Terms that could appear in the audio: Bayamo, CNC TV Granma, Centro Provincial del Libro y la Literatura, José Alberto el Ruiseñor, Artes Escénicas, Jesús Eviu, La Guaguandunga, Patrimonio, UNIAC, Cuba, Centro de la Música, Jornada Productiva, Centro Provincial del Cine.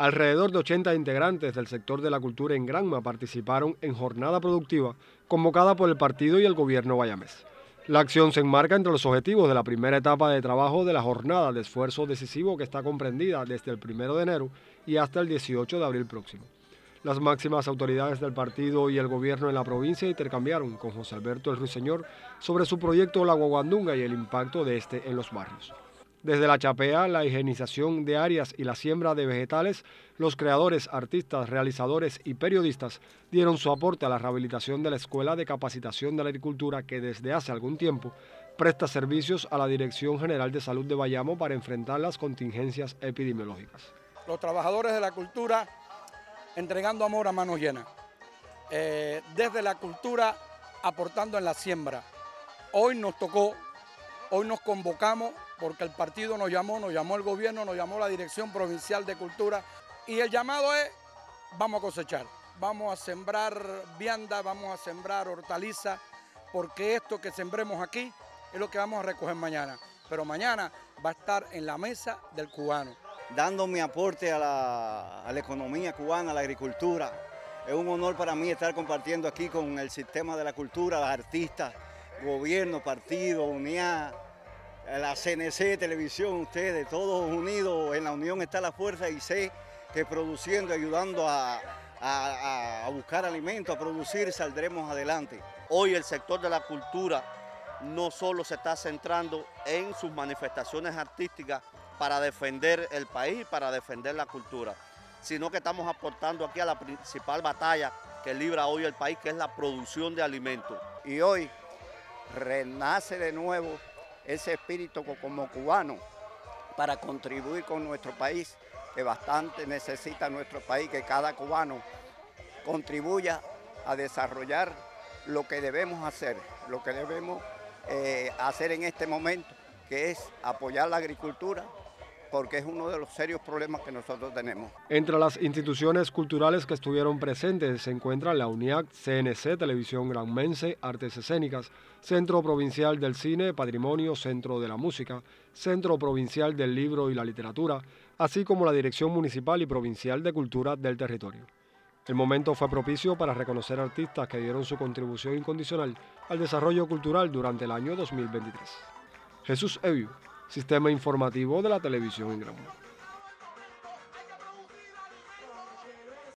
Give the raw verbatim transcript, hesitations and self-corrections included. Alrededor de ochenta integrantes del sector de la cultura en Granma participaron en jornada productiva convocada por el partido y el gobierno bayamés. La acción se enmarca entre los objetivos de la primera etapa de trabajo de la jornada de esfuerzo decisivo que está comprendida desde el primero de enero y hasta el dieciocho de abril próximo. Las máximas autoridades del partido y el gobierno en la provincia intercambiaron con José Alberto el Ruiseñor sobre su proyecto La Guaguandunga y el impacto de este en los barrios. Desde la chapea, la higienización de áreas y la siembra de vegetales, los creadores, artistas, realizadores y periodistas dieron su aporte a la rehabilitación de la Escuela de Capacitación de la Agricultura que desde hace algún tiempo presta servicios a la Dirección General de Salud de Bayamo para enfrentar las contingencias epidemiológicas. Los trabajadores de la cultura entregando amor a manos llenas, eh, desde la cultura aportando en la siembra. Hoy nos tocó, hoy nos convocamos porque el partido nos llamó, nos llamó el gobierno, nos llamó la Dirección Provincial de Cultura y el llamado es, vamos a cosechar, vamos a sembrar vianda, vamos a sembrar hortaliza, porque esto que sembremos aquí es lo que vamos a recoger mañana, pero mañana va a estar en la mesa del cubano. Dando mi aporte a la, a la economía cubana, a la agricultura, es un honor para mí estar compartiendo aquí con el sistema de la cultura, las artistas, gobierno, partido, UNIAC, la C N C, televisión, ustedes, todos unidos, en la unión está la fuerza y sé que produciendo, ayudando a, a, a buscar alimento, a producir, saldremos adelante. Hoy el sector de la cultura no solo se está centrando en sus manifestaciones artísticas para defender el país, para defender la cultura, sino que estamos aportando aquí a la principal batalla que libra hoy el país, que es la producción de alimentos. Y hoy renace de nuevo ese espíritu como cubano para contribuir con nuestro país, que bastante necesita nuestro país, que cada cubano contribuya a desarrollar lo que debemos hacer, lo que debemos eh, hacer en este momento, que es apoyar la agricultura, porque es uno de los serios problemas que nosotros tenemos. Entre las instituciones culturales que estuvieron presentes se encuentran la UNIAC, C N C, Televisión Granmense, Artes Escénicas, Centro Provincial del Cine, Patrimonio, Centro de la Música, Centro Provincial del Libro y la Literatura, así como la Dirección Municipal y Provincial de Cultura del territorio. El momento fue propicio para reconocer artistas que dieron su contribución incondicional al desarrollo cultural durante el año dos mil veintitrés. Jesús Eviu, Sistema Informativo de la Televisión en Granma.